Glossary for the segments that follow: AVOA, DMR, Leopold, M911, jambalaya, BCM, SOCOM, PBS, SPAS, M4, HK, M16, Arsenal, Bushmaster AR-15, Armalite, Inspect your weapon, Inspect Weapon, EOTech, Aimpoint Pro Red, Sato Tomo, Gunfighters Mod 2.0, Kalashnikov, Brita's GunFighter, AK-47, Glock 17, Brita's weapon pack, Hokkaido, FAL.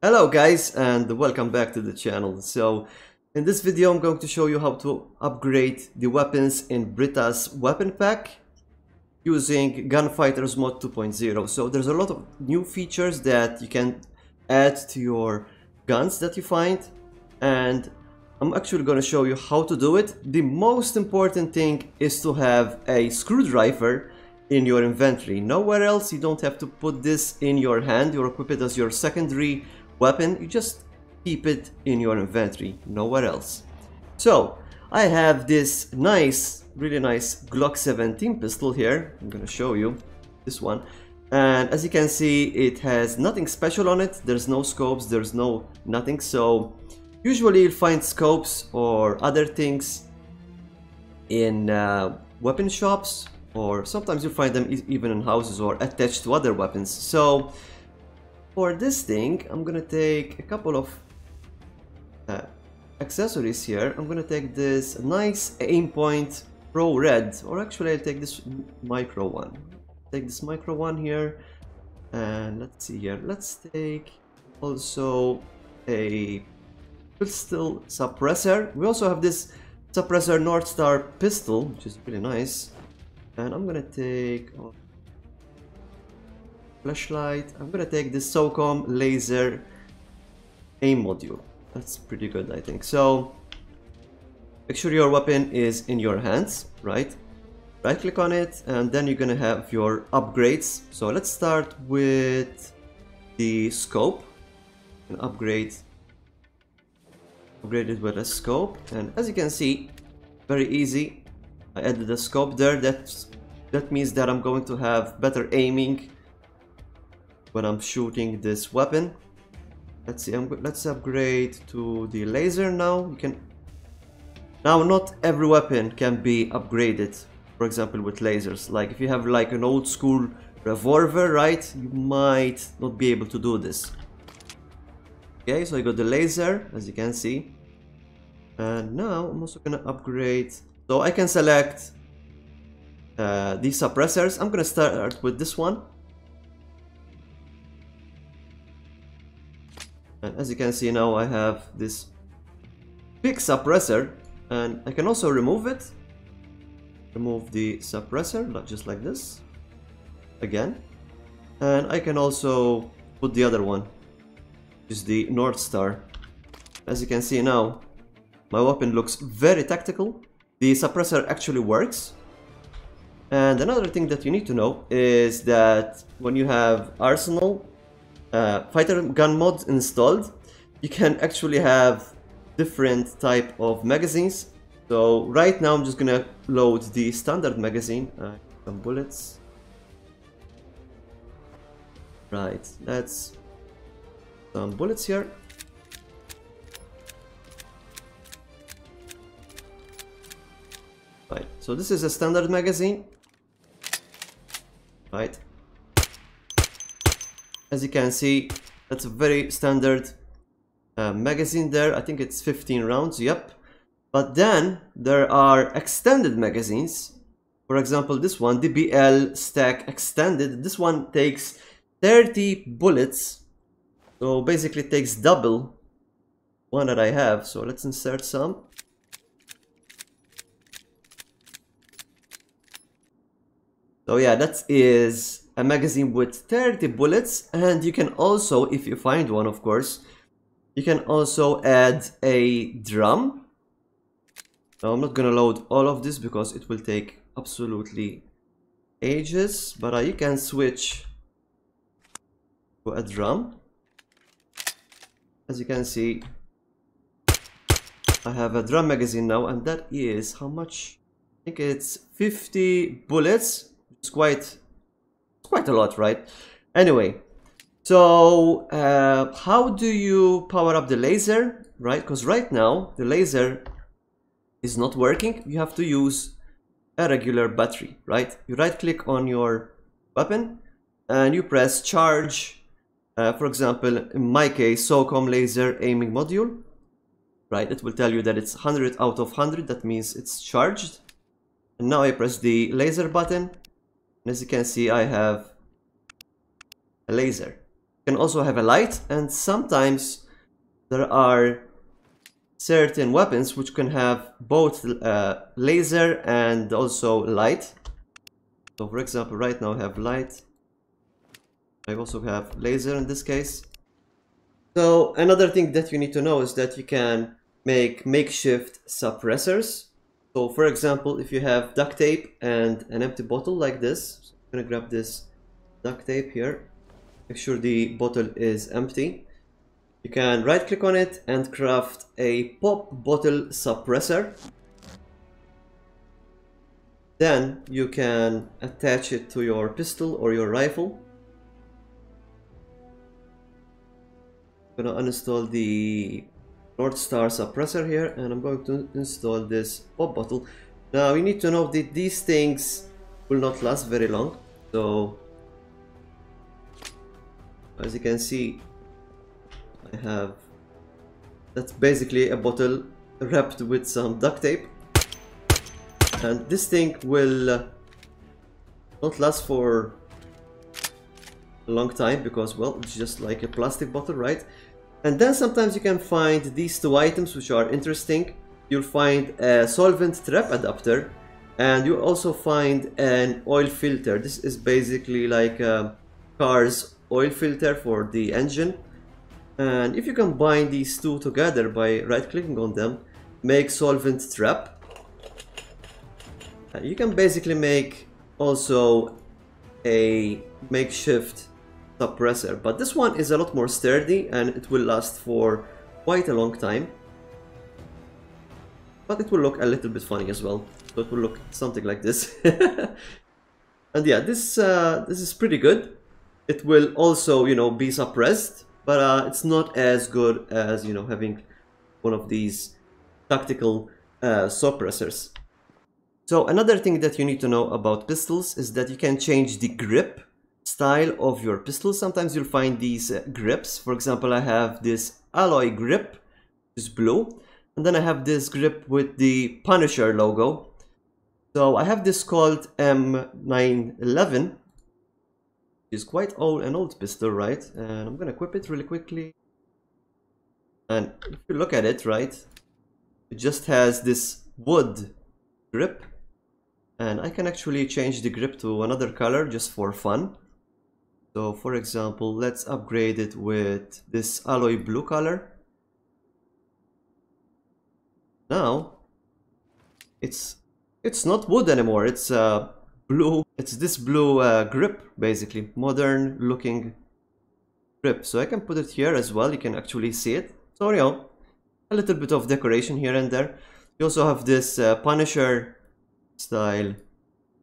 Hello guys and welcome back to the channel. So in this video I'm going to show you how to upgrade the weapons in Brita's weapon pack using Gunfighters Mod 2.0. So there's a lot of new features that you can add to your guns that you find, and I'm actually going to show you how to do it. The most important thing is to have a screwdriver in your inventory. Nowhere else. You don't have to put this in your hand or equip it as your secondary weapon. You just keep it in your inventory, nowhere else. So I have this nice, really nice Glock 17 pistol here. I'm gonna show you this one, and as you can see it has nothing special on it. There's no scopes, there's no nothing. So usually you'll find scopes or other things in weapon shops, or sometimes you'll find them even in houses or attached to other weapons. So for this thing, I'm gonna take a couple of accessories here. I'm gonna take this nice Aimpoint Pro Red, or actually I'll take this micro one. Take this micro one here, and let's see here. Let's take also a pistol suppressor. We also have this suppressor North Star pistol, which is really nice. And I'm gonna take flashlight. I'm gonna take the SOCOM laser aim module. That's pretty good, I think. So make sure your weapon is in your hands, right? Right click on it, and then you're gonna have your upgrades. So let's start with the scope and upgrade it with a scope. And as you can see, very easy. I added the scope there. That means that I'm going to have better aiming when I'm shooting this weapon. Let's see, let's upgrade to the laser now. You can now, not every weapon can be upgraded, for example, with lasers. Like if you have like an old school revolver, right, you might not be able to do this. Okay, so I got the laser, as you can see, and now I'm also gonna upgrade. So I can select these suppressors. I'm gonna start with this one. And as you can see now, I have this big suppressor, and I can also remove it. Remove the suppressor, not just like this, again. And I can also put the other one, which is the North Star. As you can see now, my weapon looks very tactical. The suppressor actually works. And another thing that you need to know is that when you have Arsenal fighter gun mods installed, you can actually have different type of magazines. So right now I'm just gonna load the standard magazine. Some bullets. Right, that's some bullets here. Right, so this is a standard magazine. Right, as you can see, that's a very standard magazine there. I think it's 15 rounds, yep. But then there are extended magazines. For example, this one, DBL stack extended. This one takes 30 bullets. So basically it takes double one that I have. So let's insert some. So yeah, that is a magazine with 30 bullets, and you can also, if you find one of course, you can also add a drum. Now I'm not gonna load all of this because it will take absolutely ages, but you can switch to a drum. As you can see, I have a drum magazine now, and that is how much? I think it's 50 bullets. It's quite a lot, right? Anyway, so how do you power up the laser, right? Because right now the laser is not working. You have to use a regular battery, right? You right click on your weapon and you press charge. For example, in my case, SOCOM laser aiming module, right? It will tell you that it's 100 out of 100. That means it's charged. And now I press the laser button. As you can see, I have a laser. can also have a light, and sometimes there are certain weapons which can have both laser and also light. So for example, right now I have light. I also have laser in this case. So another thing that you need to know is that you can make makeshift suppressors. So for example, if you have duct tape and an empty bottle like this, so I'm gonna grab this duct tape here, make sure the bottle is empty. You can right click on it and craft a pop bottle suppressor. Then you can attach it to your pistol or your rifle. I'm gonna uninstall the North Star suppressor here, and I'm going to install this pop bottle. Now you need to know that these things will not last very long. So as you can see, I have, that's basically a bottle wrapped with some duct tape, and this thing will not last for a long time because, well, it's just like a plastic bottle, right? And then sometimes you can find these two items which are interesting. You'll find a solvent trap adapter, and you also find an oil filter. This is basically like a car's oil filter for the engine. And if you combine these two together by right-clicking on them, make solvent trap. You can basically make also a makeshift suppressor, but this one is a lot more sturdy and it will last for quite a long time. But it will look a little bit funny as well. So it will look something like this. And yeah, this is pretty good. It will also, you know, be suppressed. But it's not as good as, you know, having one of these tactical suppressors. So another thing that you need to know about pistols is that you can change the grip style of your pistol. Sometimes you'll find these grips. For example, I have this alloy grip, which is blue. And then I have this grip with the Punisher logo. So I have this called M911. Is quite old, an old pistol, right? And I'm gonna equip it really quickly. And if you look at it, right, it just has this wood grip, and I can actually change the grip to another color just for fun. So for example, let's upgrade it with this alloy blue color. Now it's not wood anymore, it's blue. It's this blue grip, basically modern looking grip. So I can put it here as well, you can actually see it. So you know, a little bit of decoration here and there. You also have this Punisher style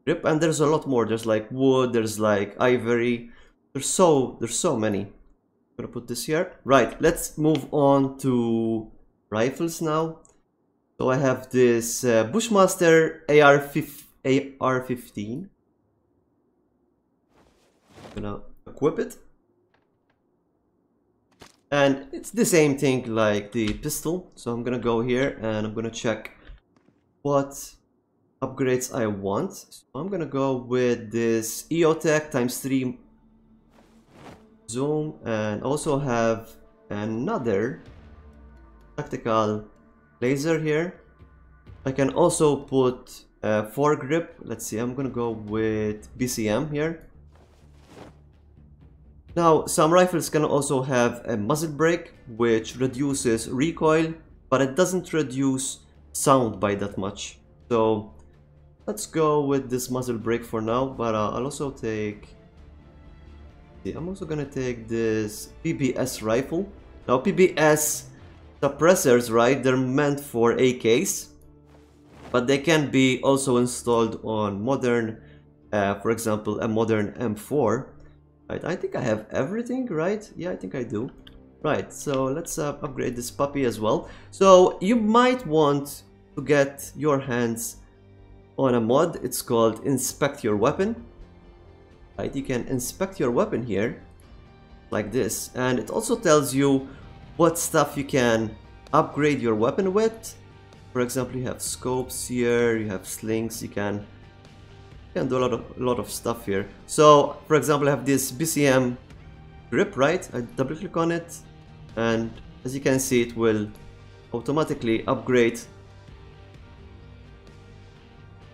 grip, and there's a lot more. There's like wood, there's like ivory, there's so many. I'm gonna put this here. Right, let's move on to rifles now. So I have this Bushmaster AR-15. I'm gonna equip it, and it's the same thing like the pistol. So I'm gonna go here and I'm gonna check what upgrades I want. So I'm gonna go with this EOTech ×3 zoom, and also have another tactical laser here. I can also put foregrip. Let's see, I'm gonna go with BCM here. Now some rifles can also have a muzzle brake, which reduces recoil, but it doesn't reduce sound by that much. So let's go with this muzzle brake for now. But I'll also take, I'm also gonna take this PBS rifle. Now PBS suppressors, right, they're meant for AKs, but they can be also installed on modern, for example, a modern M4. Right, I think I have everything, right? Yeah, I think I do. Right, so let's upgrade this puppy as well. So you might want to get your hands on a mod. It's called Inspect Your Weapon. Right, you can inspect your weapon here, like this. And it also tells you what stuff you can upgrade your weapon with. For example, you have scopes here, you have slings, you can do a lot of stuff here. So for example, I have this BCM grip right, I double click on it, and as you can see it will automatically upgrade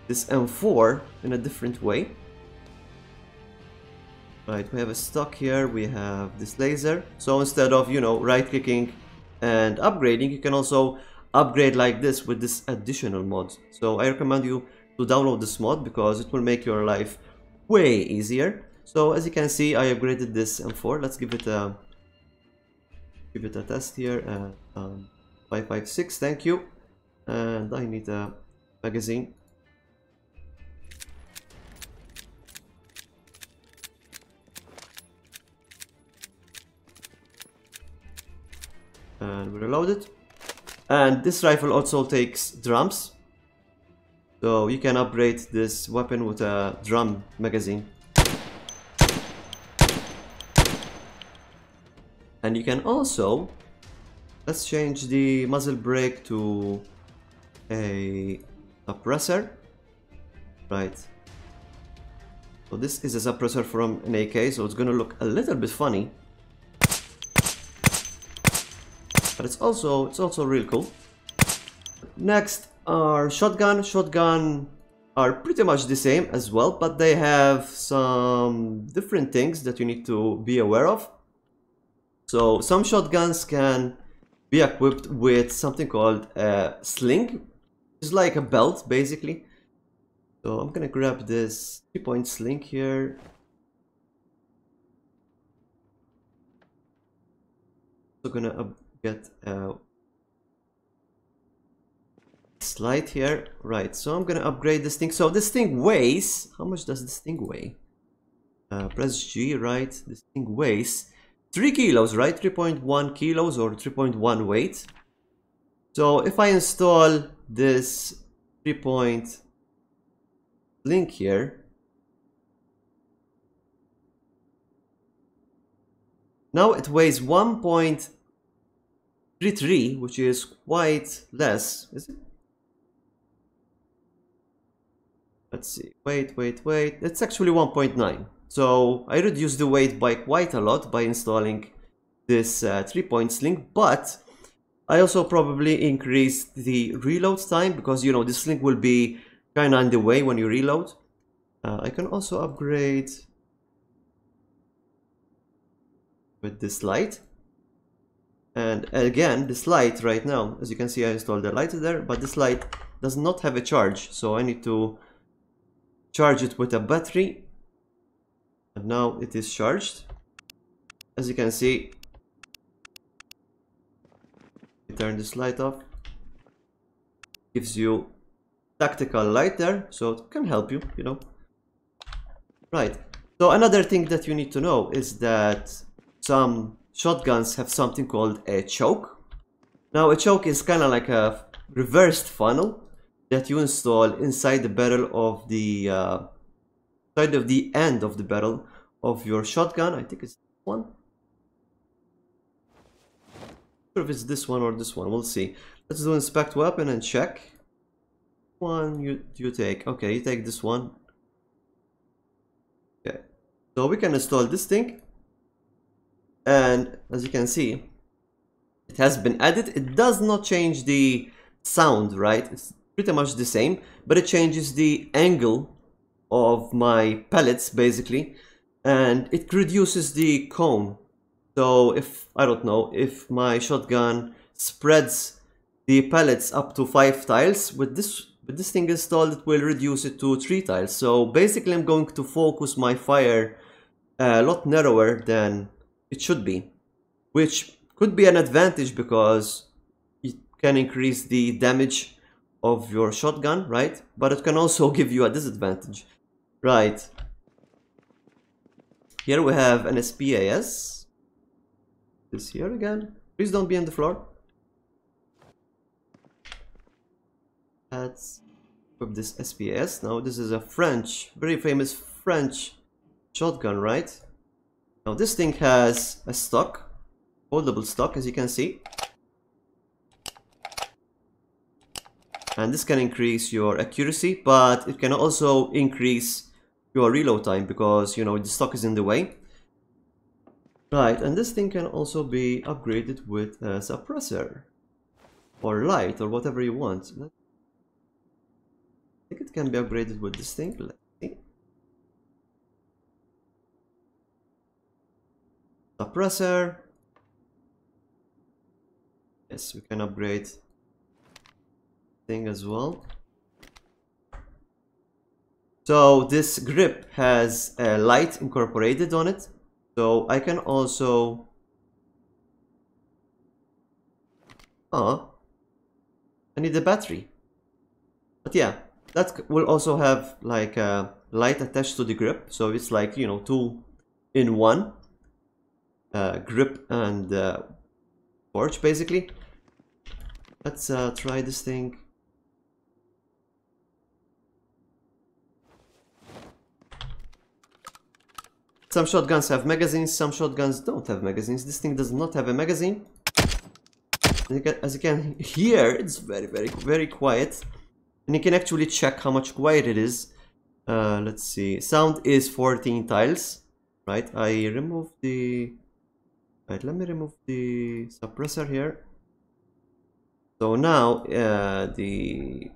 this M4 in a different way. Right, we have a stock here, we have this laser, so instead of, you know, right clicking and upgrading, you can also upgrade like this with this additional mod. So I recommend you to download this mod because it will make your life way easier. So as you can see, I upgraded this M4. Let's give it a test here. 556, thank you. And I need a magazine. And we reload it. And this rifle also takes drums, so you can upgrade this weapon with a drum magazine. And you can also, let's change the muzzle brake to a suppressor. Right, so this is a suppressor from an AK, so it's gonna look a little bit funny, but it's also real cool. Next are shotgun. Shotgun are pretty much the same as well, but they have some different things that you need to be aware of. So some shotguns can be equipped with something called a sling. It's like a belt basically. So I'm gonna grab this 3-point sling here. So gonna get a slide here. Right, so I'm gonna upgrade this thing. So this thing weighs, how much does this thing weigh? Press G, right? This thing weighs 3 kilos, right? 3.1 kilos or 3.1 weight. So if I install this 3-point link here, now it weighs 1.33, which is quite less, is it? Let's see, wait, it's actually 1.9. So I reduced the weight by quite a lot by installing this 3-point sling, but I also probably increased the reload time because, you know, this sling will be kind of in the way when you reload. I can also upgrade with this light. And again, this light right now, as you can see, I installed the light there, but this light does not have a charge, so I need to charge it with a battery. And now it is charged. As you can see, you turn this light off, gives you tactical light there, so it can help you, you know. Right, so another thing that you need to know is that some shotguns have something called a choke. Now a choke is kind of like a reversed funnel that you install inside the barrel of the side of the end of the barrel of your shotgun. I think it's this one. I'm sure if it's this one or this one, we'll see. Let's do inspect weapon and check. One you take. Okay, you take this one. Okay, so we can install this thing. And as you can see, it has been added. It does not change the sound, right? It's pretty much the same, but it changes the angle of my pellets basically, and it reduces the cone. So if, I don't know, if my shotgun spreads the pellets up to 5 tiles, with this thing installed it will reduce it to 3 tiles. So basically I'm going to focus my fire a lot narrower than it should be, which could be an advantage because it can increase the damage of your shotgun, right? But it can also give you a disadvantage. Right, here we have an SPAS. This here again, please don't be on the floor. Let's equip this SPAS. Now this is a French, very famous French shotgun, right? Now this thing has a stock, foldable stock, as you can see, and this can increase your accuracy, but it can also increase your reload time because, you know, the stock is in the way. Right, and this thing can also be upgraded with a suppressor or light or whatever you want. I think it can be upgraded with this thing. Let's see. Suppressor. Yes, we can upgrade thing as well. So this grip has a light incorporated on it, so I can also I need a battery, but yeah, that will also have like a light attached to the grip, so it's like, you know, 2 in 1, grip and torch basically. Let's try this thing. Some shotguns have magazines, some shotguns don't have magazines. This thing does not have a magazine. As you can hear, it's very, very, very quiet. And you can actually check how much quiet it is. Let's see. Sound is 14 tiles. Right, I remove the... Right, let me remove the suppressor here. So now the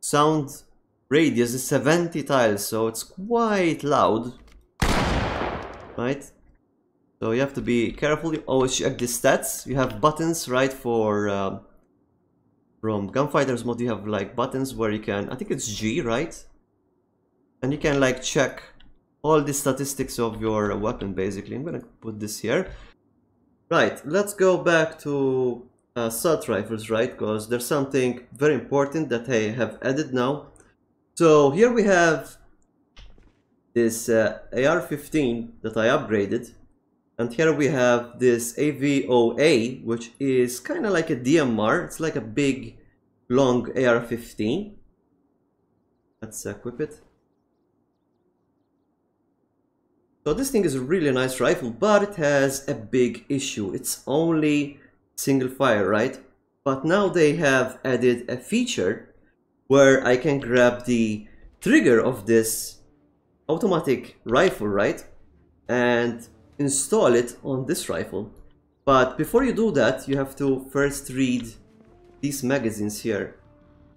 sound radius is 70 tiles, so it's quite loud. Right, so you have to be careful. You always check the stats. You have buttons, right, for from Gunfighters mod. You have like buttons where you can, I think it's G, right, and you can like check all the statistics of your weapon basically. I'm gonna put this here. Right, let's go back to assault rifles, right, because there's something very important that I have added now. So here we have this AR-15 that I upgraded, and here we have this AVOA, which is kind of like a DMR. It's like a big long AR-15. Let's equip it. So this thing is a really nice rifle, but it has a big issue. It's only single fire, right? But now they have added a feature where I can grab the trigger of this automatic rifle, right, and install it on this rifle. But before you do that, you have to first read these magazines here.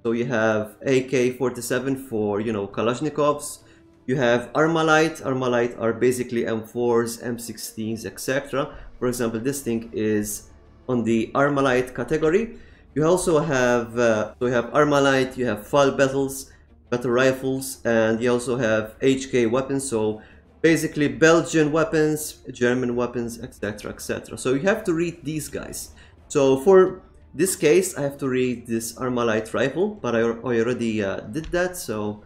So you have AK-47 for, you know, Kalashnikovs. You have Armalite. Armalite are basically M4s, M16s, etc. For example, this thing is on the Armalite category. You also have so you have Armalite, you have FAL battles, better rifles, and you also have HK weapons, so basically Belgian weapons, German weapons, etc, etc. So you have to read these guys. So for this case, I have to read this Armalite rifle, but I already did that, so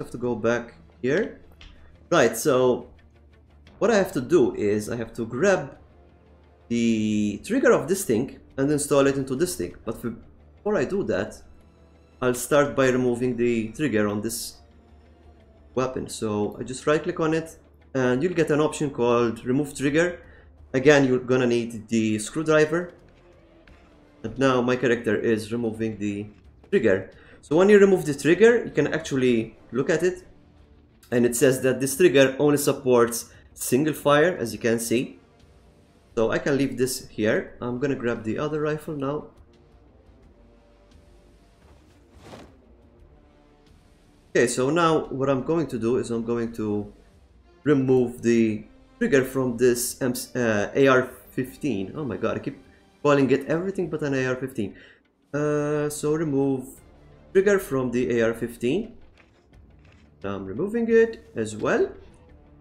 I have to go back here. Right, so what I have to do is I have to grab the trigger of this thing and install it into this thing. But before I do that, I'll start by removing the trigger on this weapon. So I just right click on it and you'll get an option called remove trigger. Again, you're gonna need the screwdriver. And now my character is removing the trigger. So when you remove the trigger, you can actually look at it, and it says that this trigger only supports single fire, as you can see. So I can leave this here. I'm gonna grab the other rifle now. Okay, so now what I'm going to do is I'm going to remove the trigger from this AR-15. Oh my god, I keep calling it everything but an AR-15. So remove trigger from the AR-15. I'm removing it as well.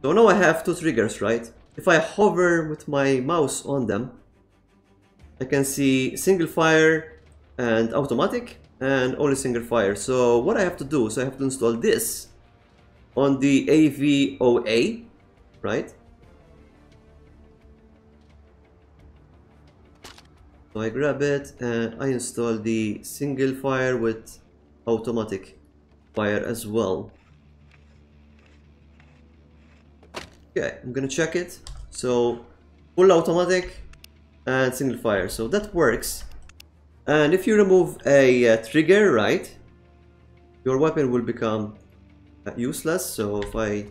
So now I have two triggers, right? If I hover with my mouse on them, I can see single fire and automatic, and only single fire. So what I have to do, so I have to install this on the AVOA, right? So I grab it and I install the single fire with automatic fire as well. Okay, I'm gonna check it. So full automatic and single fire, so that works. And if you remove a trigger, right, your weapon will become useless. So if I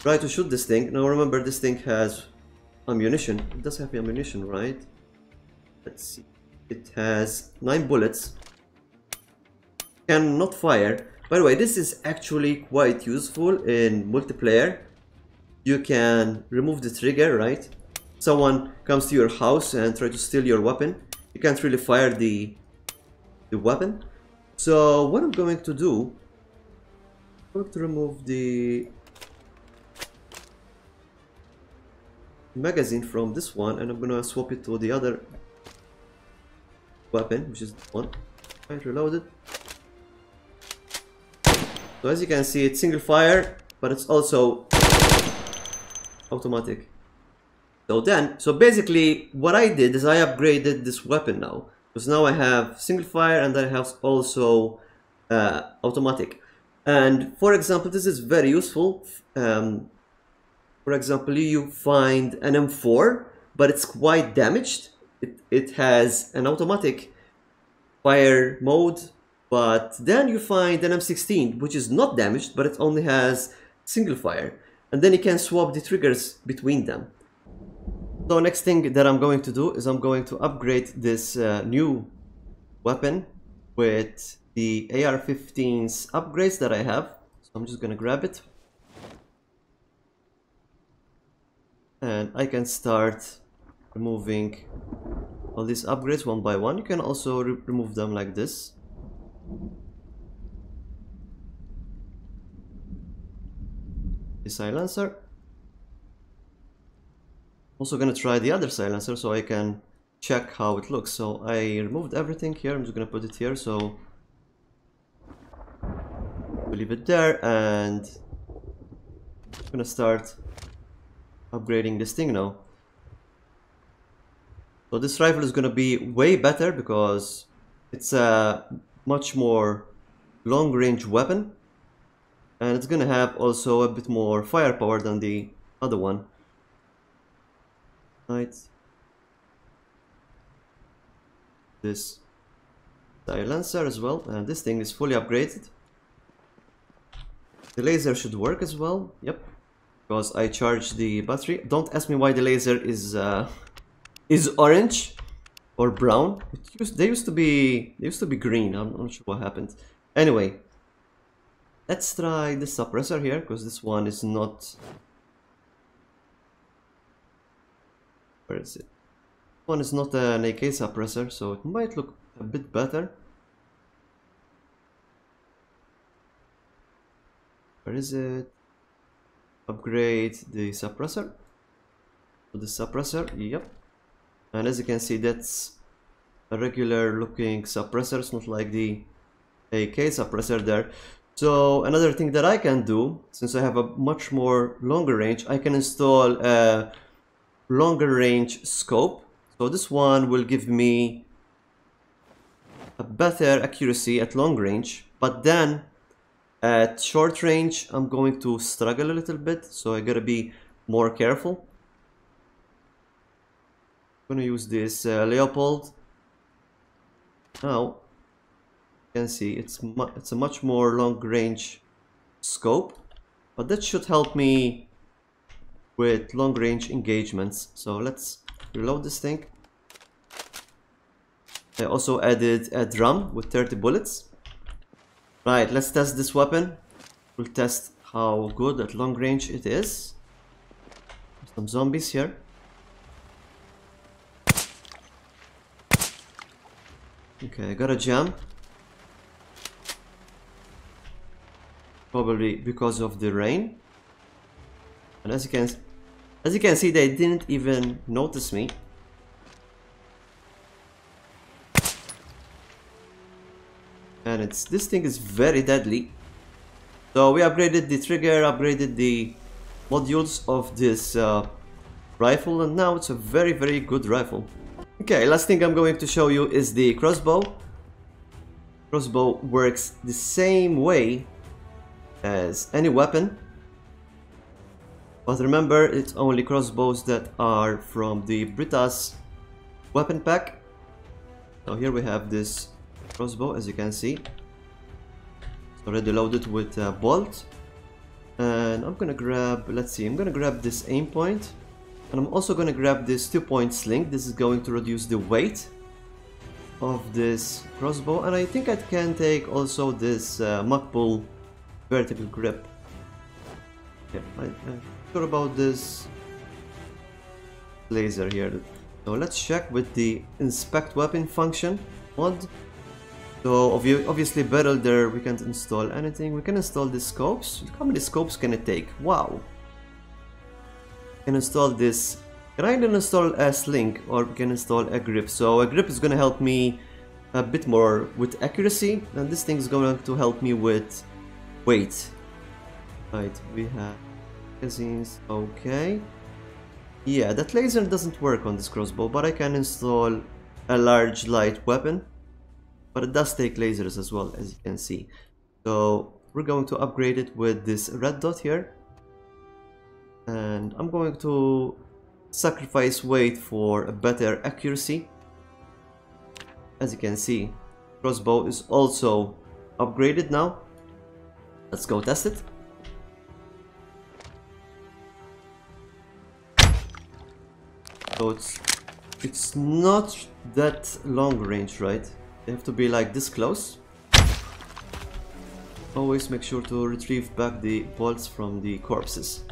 try to shoot this thing, now remember this thing has ammunition. It does have ammunition, right? Let's see. It has 9 bullets. Cannot fire. By the way, this is actually quite useful in multiplayer. You can remove the trigger, right? Someone comes to your house and try to steal your weapon. You can't really fire the weapon. So what I'm going to do, I'm going to remove the magazine from this one, and I'm going to swap it to the other weapon, which is this one. I reloaded. So as you can see, it's single fire, but it's also automatic. So basically what I did is I upgraded this weapon now, because now I have single fire and I have also automatic. And for example, this is very useful. For example, you find an M4, but it's quite damaged. It has an automatic fire mode, but then you find an M16, which is not damaged, but it only has single fire. And then you can swap the triggers between them. So next thing that I'm going to do is I'm going to upgrade this new weapon with the AR-15's upgrades that I have. So I'm just going to grab it. And I can start removing all these upgrades one by one. You can also remove them like this. The silencer. Also gonna try the other silencer so I can check how it looks. So I removed everything here. I'm just gonna put it here, so we'll leave it there, and I'm gonna start upgrading this thing now. So this rifle is gonna be way better because it's a much more long-range weapon, and it's gonna have also a bit more firepower than the other one. Right. This silencer as well, and this thing is fully upgraded. The laser should work as well. Yep, because I charged the battery. Don't ask me why the laser is orange or brown. They used to be green. I'm not sure what happened. Anyway, let's try the suppressor here, because this one is not. Where is it? This one is not an AK suppressor, so it might look a bit better. Where is it? Upgrade the suppressor. To the suppressor, yep. And as you can see, that's a regular looking suppressor. It's not like the AK suppressor there. So another thing that I can do, since I have a much more longer range, I can install a longer range scope. So this one will give me a better accuracy at long range, but then at short range I'm going to struggle a little bit, so I gotta be more careful. I'm gonna use this Leopold. Now you can see it's a much more long range scope, but that should help me with long-range engagements. So let's reload this thing. I also added a drum with 30 bullets. Right, let's test this weapon. We'll test how good at long range it is. Some zombies here. Okay, I got a jam. Probably because of the rain. And as you can see, they didn't even notice me. And this thing is very deadly. So we upgraded the trigger, upgraded the modules of this rifle, and now it's a very, very good rifle. Okay, last thing I'm going to show you is the crossbow. Crossbow works the same way as any weapon. But remember, it's only crossbows that are from the Brita's weapon pack. Now here we have this crossbow, as you can see. It's already loaded with a bolt. And I'm gonna grab, let's see, I'm gonna grab this aim point. And I'm also going to grab this 2-point sling. This is going to reduce the weight of this crossbow, and I think I can take also this mug pull vertical grip. Yeah, I'm sure about this laser here. So let's check with the inspect weapon function mod. So obviously barrel there, we can't install anything. We can install the scopes. How many scopes can it take? Wow. Can install this. Can I install a sling, or we can install a grip? So a grip is going to help me a bit more with accuracy, and this thing is going to help me with weight. Right, we have magazines. Okay. Yeah, that laser doesn't work on this crossbow, but I can install a large light weapon. But it does take lasers as well, as you can see. So we're going to upgrade it with this red dot here. And I'm going to sacrifice weight for a better accuracy. As you can see, crossbow is also upgraded now. Let's go test it. So it's not that long range, right? They have to be like this close. Always make sure to retrieve back the bolts from the corpses.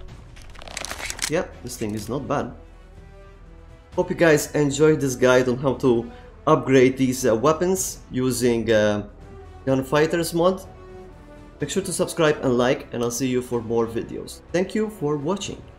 Yeah, this thing is not bad. Hope you guys enjoyed this guide on how to upgrade these weapons using Gunfighters mod. Make sure to subscribe and like, and I'll see you for more videos. Thank you for watching.